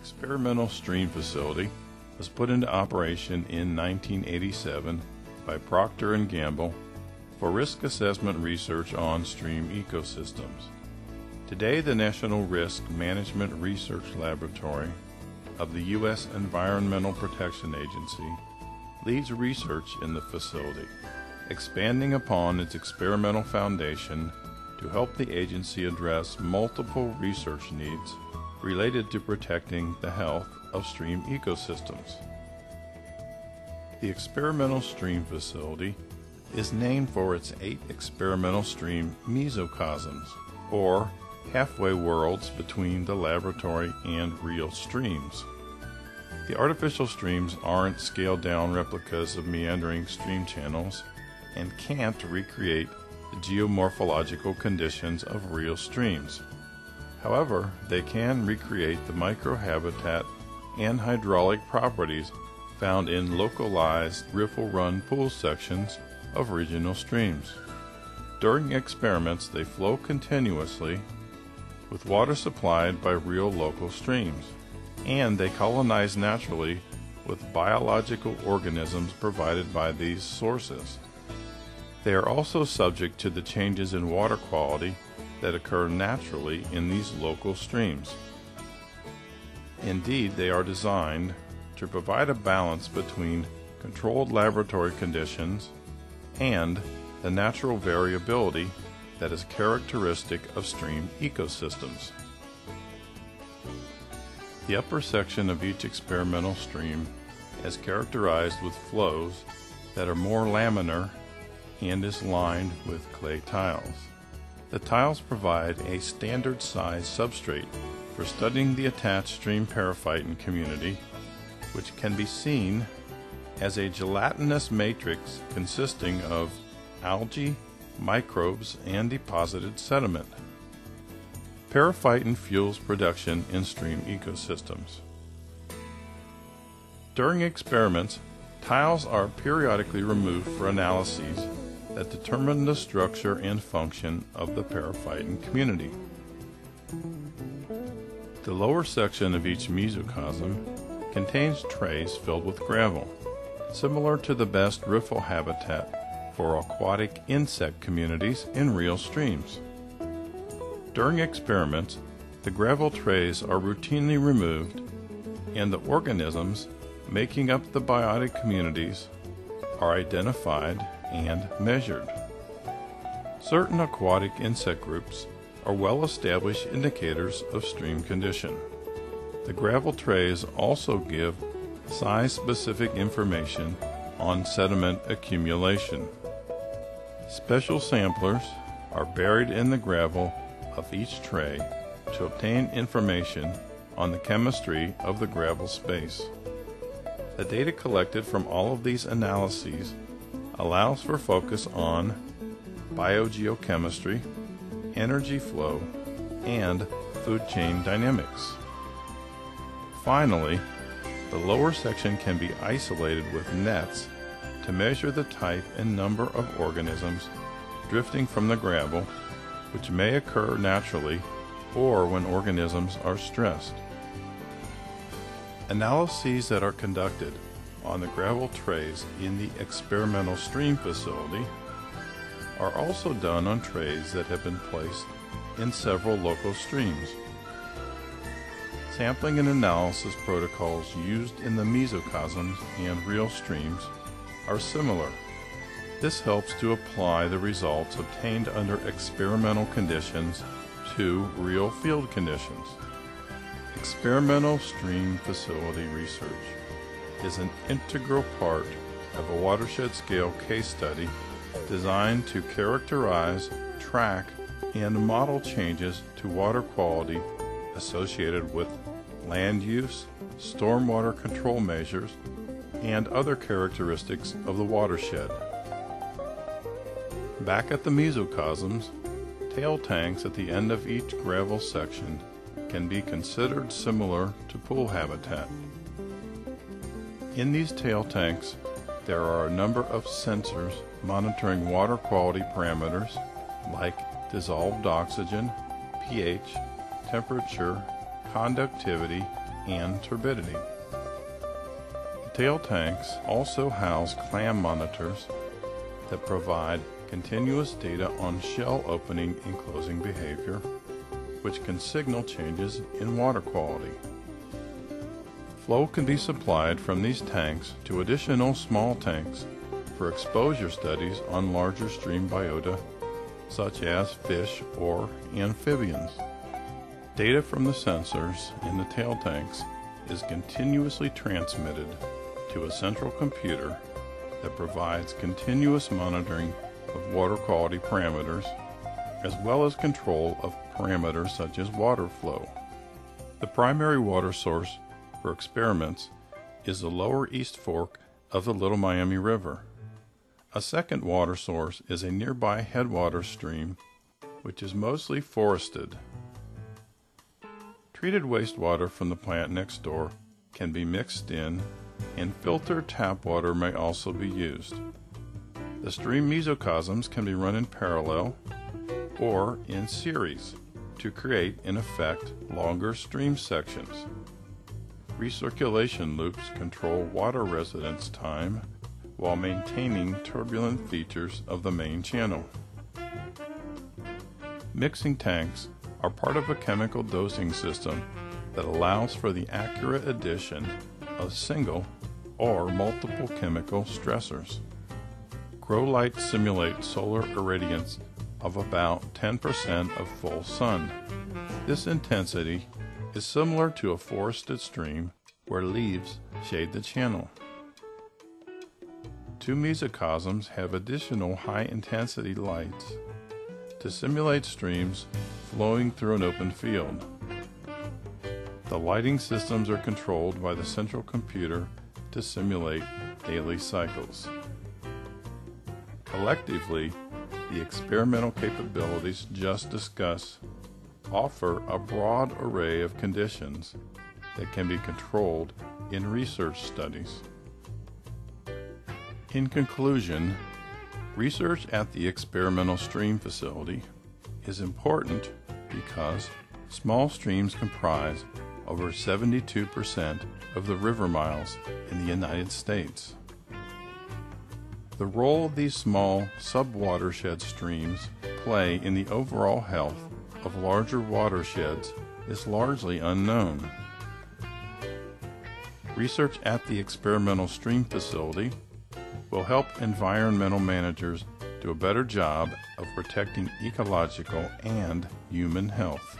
Experimental Stream Facility was put into operation in 1987 by Procter and Gamble for risk assessment research on stream ecosystems. Today, the National Risk Management Research Laboratory of the U.S. Environmental Protection Agency leads research in the facility, expanding upon its experimental foundation to help the agency address multiple research needs related to protecting the health of stream ecosystems. The Experimental Stream Facility is named for its 8 experimental stream mesocosms, or halfway worlds between the laboratory and real streams. The artificial streams aren't scaled-down replicas of meandering stream channels and can't recreate the geomorphological conditions of real streams. However, they can recreate the microhabitat and hydraulic properties found in localized riffle-run pool sections of regional streams. During experiments, they flow continuously with water supplied by real local streams, and they colonize naturally with biological organisms provided by these sources. They are also subject to the changes in water quality that occur naturally in these local streams. Indeed, they are designed to provide a balance between controlled laboratory conditions and the natural variability that is characteristic of stream ecosystems. The upper section of each experimental stream is characterized with flows that are more laminar and is lined with clay tiles. The tiles provide a standard size substrate for studying the attached stream periphyton community, which can be seen as a gelatinous matrix consisting of algae, microbes, and deposited sediment. Periphyton fuels production in stream ecosystems. During experiments, tiles are periodically removed for analyses that determine the structure and function of the periphyton community. The lower section of each mesocosm contains trays filled with gravel, similar to the best riffle habitat for aquatic insect communities in real streams. During experiments, the gravel trays are routinely removed, and the organisms making up the biotic communities are identified and measured. Certain aquatic insect groups are well-established indicators of stream condition. The gravel trays also give size-specific information on sediment accumulation. Special samplers are buried in the gravel of each tray to obtain information on the chemistry of the gravel space. The data collected from all of these analyses allows for focus on biogeochemistry, energy flow, and food chain dynamics. Finally, the lower section can be isolated with nets to measure the type and number of organisms drifting from the gravel, which may occur naturally or when organisms are stressed. Analyses that are conducted on the gravel trays in the experimental stream facility are also done on trays that have been placed in several local streams. Sampling and analysis protocols used in the mesocosms and real streams are similar. This helps to apply the results obtained under experimental conditions to real field conditions. Experimental Stream Facility research is an integral part of a watershed-scale case study designed to characterize, track, and model changes to water quality associated with land use, stormwater control measures, and other characteristics of the watershed. Back at the mesocosms, tail tanks at the end of each gravel section can be considered similar to pool habitat. In these tail tanks, there are a number of sensors monitoring water quality parameters like dissolved oxygen, pH, temperature, conductivity, and turbidity. The tail tanks also house clam monitors that provide continuous data on shell opening and closing behavior, which can signal changes in water quality. Flow can be supplied from these tanks to additional small tanks for exposure studies on larger stream biota, such as fish or amphibians. Data from the sensors in the tail tanks is continuously transmitted to a central computer that provides continuous monitoring of water quality parameters, as well as control of parameters such as water flow. The primary water source for experiments is the Lower East Fork of the Little Miami River. A second water source is a nearby headwater stream, which is mostly forested. Treated wastewater from the plant next door can be mixed in, and filtered tap water may also be used. The stream mesocosms can be run in parallel or in series to create, in effect, longer stream sections. Recirculation loops control water residence time while maintaining turbulent features of the main channel. Mixing tanks are part of a chemical dosing system that allows for the accurate addition of single or multiple chemical stressors. Grow lights simulate solar irradiance of about 10% of full sun. This intensity is similar to a forested stream where leaves shade the channel. Two mesocosms have additional high-intensity lights to simulate streams flowing through an open field. The lighting systems are controlled by the central computer to simulate daily cycles. Collectively, the experimental capabilities just discussed offer a broad array of conditions that can be controlled in research studies. In conclusion, research at the Experimental Stream Facility is important because small streams comprise over 72% of the river miles in the United States. The role these small sub-watershed streams play in the overall health of larger watersheds is largely unknown. Research at the Experimental Stream Facility will help environmental managers do a better job of protecting ecological and human health.